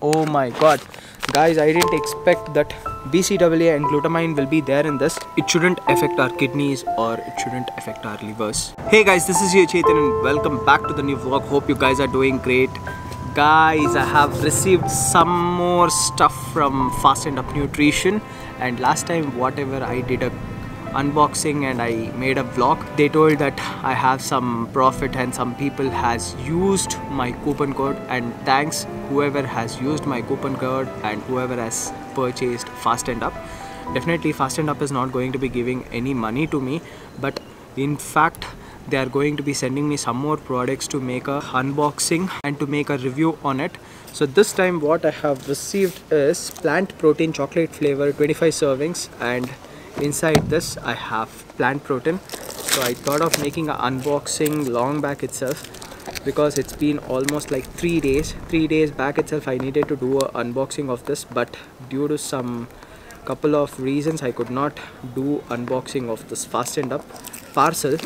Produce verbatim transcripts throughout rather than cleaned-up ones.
Oh my god, guys, I didn't expect that B C A A and glutamine will be there in this. It shouldn't affect our kidneys or it shouldn't affect our livers. Hey guys, this is your Chetan and welcome back to the new vlog. Hope you guys are doing great. Guys, I have received some more stuff from Fast and Up Nutrition, and last time whatever I did a unboxing and I made a vlog, they told that I have some profit and some people has used my coupon code, and thanks whoever has used my coupon code and whoever has purchased Fast and Up. Definitely Fast and Up is not going to be giving any money to me, but in fact they are going to be sending me some more products to make a unboxing and to make a review on it. So this time what I have received is plant protein chocolate flavor, twenty-five servings, and inside this I have plant protein. So I thought of making an unboxing long back itself, because it's been almost like three days three days back itself I needed to do an unboxing of this, but due to some couple of reasons I could not do unboxing of this Fast and Up parcel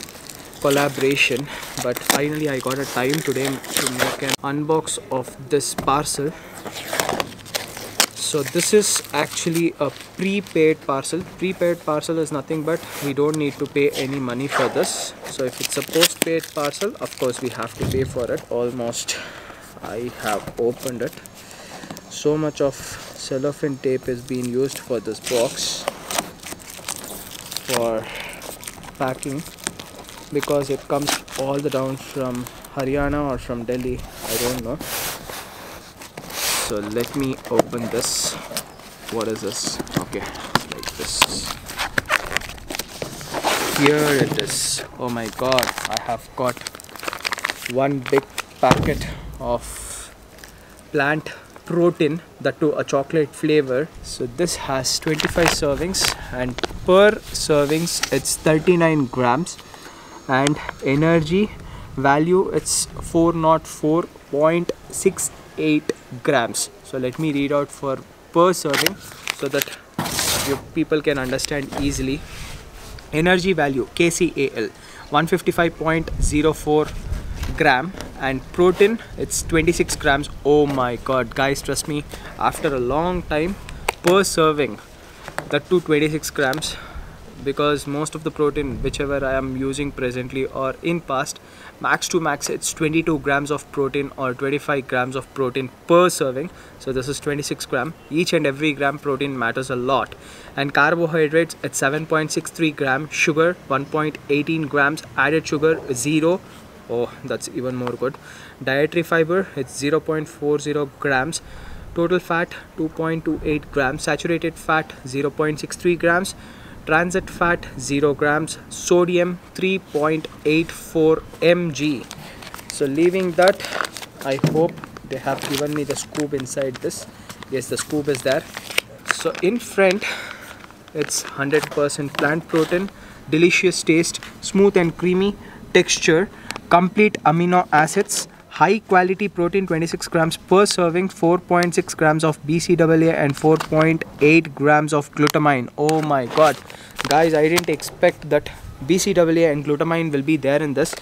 collaboration. But finally I got a time today to make an unbox of this parcel. So this is actually a prepaid parcel. Prepaid parcel is nothing but we don't need to pay any money for this. So if it's a postpaid parcel, of course we have to pay for it. Almost I have opened it. So much of cellophane tape is being used for this box for packing, because it comes all the down from Haryana or from Delhi, I don't know. So let me open this. What is this? Okay, it's like this. Here it is. Oh my god, I have got one big packet of plant protein, that too a chocolate flavor. So this has twenty-five servings, and per servings it's thirty-nine grams, and energy value it's four hundred four point six eight grams. So let me read out for per serving so that you people can understand easily. Energy value K C A L one hundred fifty-five point zero four gram, and protein it's twenty-six grams. Oh my god, guys, trust me, after a long time per serving that to twenty-six grams, because most of the protein whichever I am using presently or in past, max to max it's twenty-two grams of protein or twenty-five grams of protein per serving. So this is twenty-six gram. Each and every gram protein matters a lot. And carbohydrates at seven point six three gram, sugar one point one eight grams, added sugar zero. Oh, that's even more good. Dietary fiber it's zero point four zero grams. Total fat two point two eight grams. Saturated fat zero point six three grams. Transit fat zero grams, sodium three point eight four milligrams. So leaving that, I hope they have given me the scoop inside this. Yes, the scoop is there. So in front it's one hundred percent plant protein, delicious taste, smooth and creamy texture, complete amino acids, high quality protein, twenty-six grams per serving, four point six grams of B C A A and four point eight grams of glutamine. Oh my god, guys, I didn't expect that B C A A and glutamine will be there in this.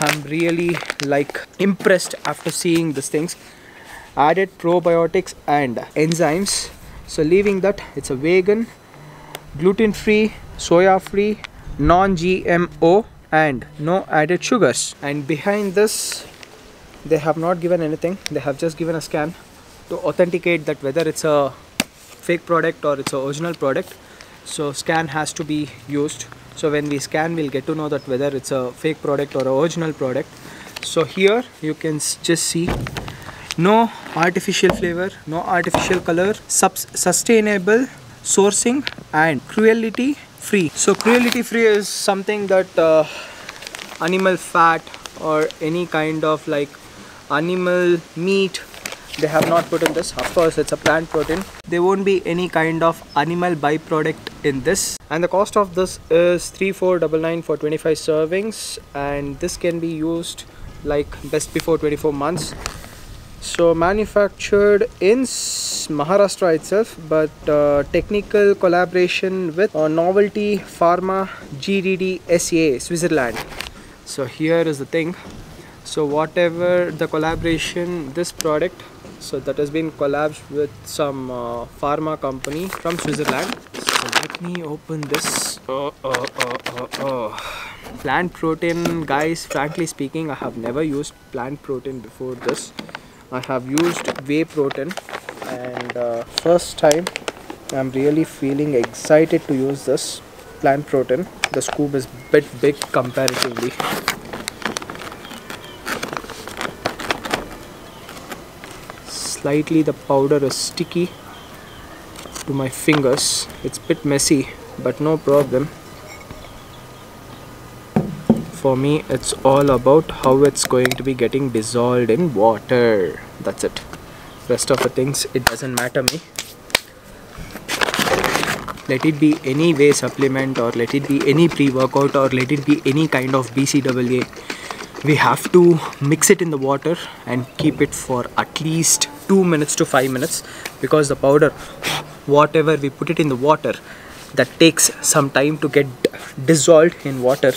I'm really like impressed after seeing these things. Added probiotics and enzymes. So leaving that, it's a vegan, gluten free, soya free, non G M O, and no added sugars. And behind this they have not given anything. They have just given a scan to authenticate that whether it's a fake product or it's an original product. So scan has to be used. So when we scan, we'll get to know that whether it's a fake product or an original product. So here you can just see no artificial flavor, no artificial color, subs sustainable sourcing and cruelty free. So cruelty free is something that uh, animal fat or any kind of like animal meat they have not put in this. Of course it's a plant protein, there won't be any kind of animal byproduct in this. And the cost of this is three thousand four hundred ninety-nine for twenty-five servings, and this can be used like best before twenty-four months. So manufactured in Maharashtra itself, but uh, technical collaboration with uh, Novelty Pharma G D D S E A, Switzerland. So here is the thing. So whatever the collaboration, this product, so that has been collabs with some uh, pharma company from Switzerland. So let me open this. Oh, oh, oh, oh, oh. Plant protein, guys, frankly speaking, I have never used plant protein before this. I have used whey protein, and uh, first time I'm really feeling excited to use this plant protein. The scoop is a bit big comparatively. Slightly the powder is sticky to my fingers. It's a bit messy, but no problem. For me, it's all about how it's going to be getting dissolved in water. That's it. Rest of the things, it doesn't matter me. Let it be any whey supplement, or let it be any pre-workout, or let it be any kind of B C A A, we have to mix it in the water and keep it for at least two minutes to five minutes, because the powder, whatever we put it in the water, that takes some time to get dissolved in water.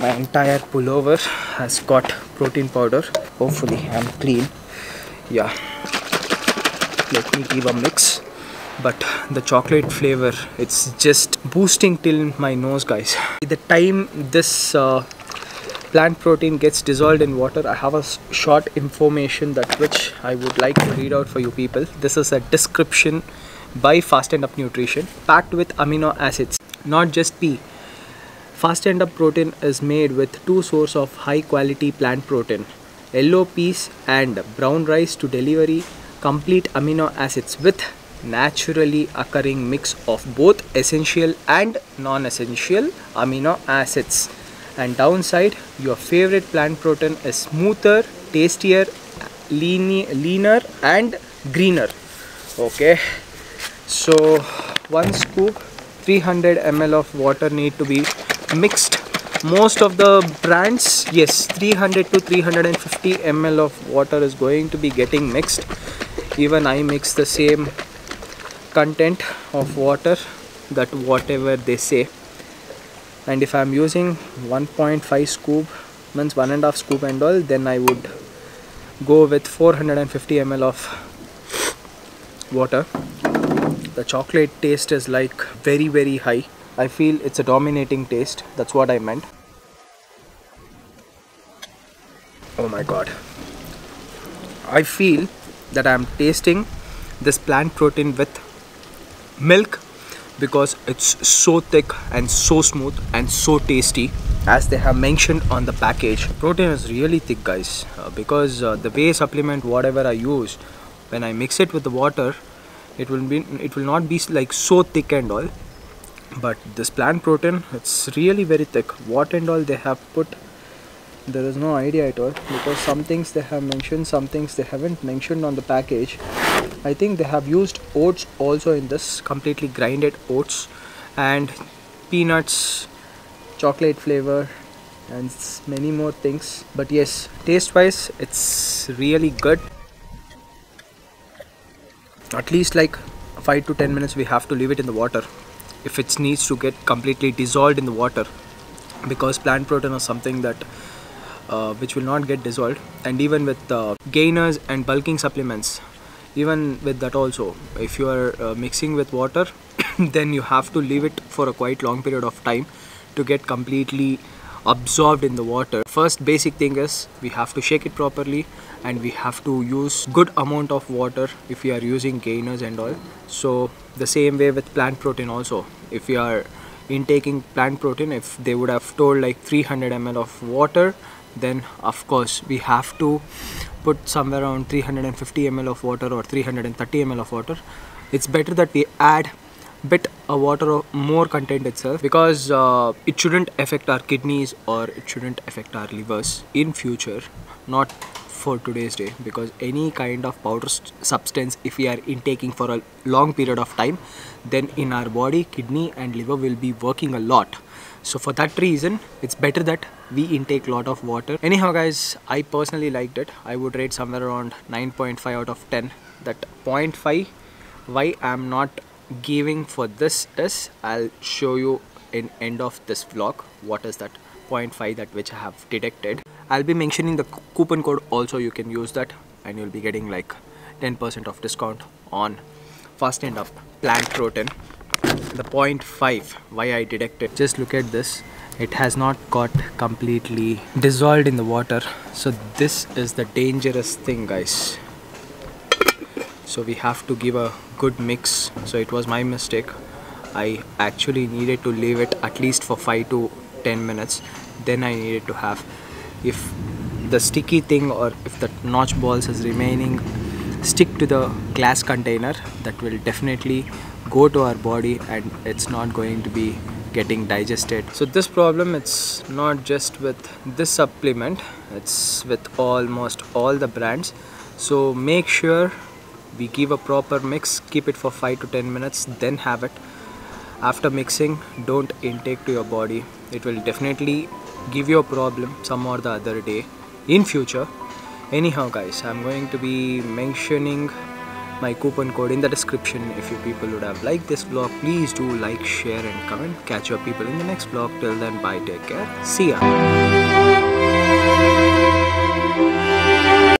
My entire pullover has got protein powder. Hopefully I'm clean. Yeah, let me give a mix. But the chocolate flavor, it's just boosting till my nose, guys. By the time this uh, plant protein gets dissolved in water, I have a short information that which I would like to read out for you people. This is a description by Fast and Up Nutrition, packed with amino acids, not just pea. Fast and Up protein is made with two sources of high quality plant protein, yellow peas and brown rice, to deliver complete amino acids with naturally occurring mix of both essential and non-essential amino acids. And downside, your favorite plant protein is smoother, tastier, leaner and greener. Okay, so one scoop, three hundred milliliters of water need to be mixed. Most of the brands, yes, three hundred to three hundred fifty milliliters of water is going to be getting mixed. Even I mix the same content of water that whatever they say. And if I'm using one point five scoop, means one and a half scoop and all, then I would go with four hundred fifty milliliters of water. The chocolate taste is like very very high. I feel it's a dominating taste. That's what I meant. Oh my god, I feel that I'm tasting this plant protein with milk, because it's so thick and so smooth and so tasty as they have mentioned on the package. Protein is really thick, guys, uh, because uh, the whey supplement whatever I use, when I mix it with the water, it will be it will not be like so thick and all, but this plant protein, it's really very thick. What and all they have put, there is no idea at all, because some things they have mentioned, some things they haven't mentioned on the package. I think they have used oats also in this, completely grinded oats and peanuts, chocolate flavor and many more things. But yes, taste wise it's really good. At least like five to ten minutes we have to leave it in the water if it needs to get completely dissolved in the water, because plant protein is something that Uh, which will not get dissolved. And even with uh, gainers and bulking supplements, even with that also, if you are uh, mixing with water then you have to leave it for a quite long period of time to get completely absorbed in the water. First basic thing is we have to shake it properly, and we have to use good amount of water if you are using gainers and all. So the same way with plant protein also, if you are intaking plant protein, if they would have told like three hundred milliliters of water, then of course we have to put somewhere around three hundred fifty milliliters of water or three hundred thirty milliliters of water. It's better that we add bit of water or more content itself, because uh, it shouldn't affect our kidneys or it shouldn't affect our livers in future, not for today's day, because any kind of powder substance if we are intaking for a long period of time, then in our body, kidney and liver will be working a lot. So for that reason, it's better that we intake a lot of water. Anyhow guys, I personally liked it. I would rate somewhere around nine point five out of ten. That point five, why I'm not giving for this is, I'll show you in end of this vlog what is that point five that which I have detected. I'll be mentioning the coupon code also. You can use that and you'll be getting like ten percent of discount on Fast and Up plant protein. The point five, why I detected, just look at this, it has not got completely dissolved in the water. So this is the dangerous thing, guys. So we have to give a good mix. So it was my mistake. I actually needed to leave it at least for five to ten minutes. Then I needed to have, if the sticky thing or if the notch balls is remaining, stick to the glass container. That will definitely go to our body and it's not going to be getting digested. So this problem, it's not just with this supplement, it's with almost all the brands. So make sure we give a proper mix, keep it for five to ten minutes, then have it. After mixing, don't intake to your body. It will definitely give you a problem some or the other day in future. Anyhow guys, I'm going to be mentioning my coupon code in the description. If you people would have liked this vlog, please do like, share and comment. Catch your people in the next vlog. Till then, bye, take care, see ya.